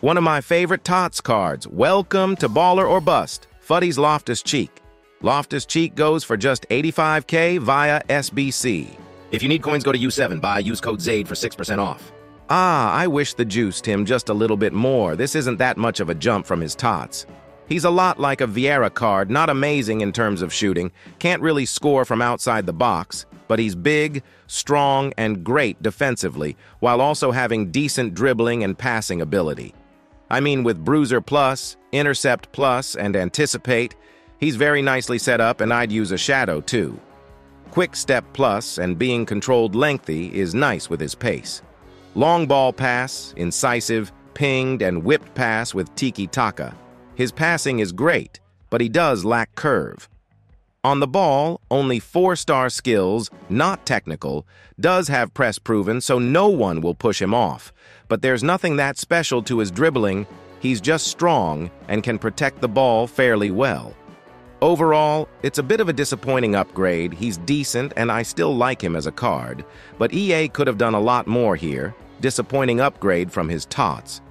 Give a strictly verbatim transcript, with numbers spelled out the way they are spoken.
One of my favorite TOTS cards, welcome to Baller or Bust, Futties Loftus-Cheek. Loftus-Cheek goes for just eighty-five K via S B C. If you need coins, go to U seven, buy, use code Zade for six percent off. Ah, I wish the juiced him just a little bit more. This isn't that much of a jump from his TOTS. He's a lot like a Vieira card, not amazing in terms of shooting, can't really score from outside the box, but he's big, strong, and great defensively, while also having decent dribbling and passing ability. I mean, with Bruiser Plus, Intercept Plus, and Anticipate, he's very nicely set up, and I'd use a Shadow too. Quick Step Plus and being controlled lengthy is nice with his pace. Long ball pass, incisive, pinged, and whipped pass with Tiki Taka. His passing is great, but he does lack curve. On the ball, only four-star skills, not technical, does have press proven, so no one will push him off. But there's nothing that special to his dribbling. He's just strong and can protect the ball fairly well. Overall, it's a bit of a disappointing upgrade. He's decent, and I still like him as a card. But E A could have done a lot more here. Disappointing upgrade from his TOTS.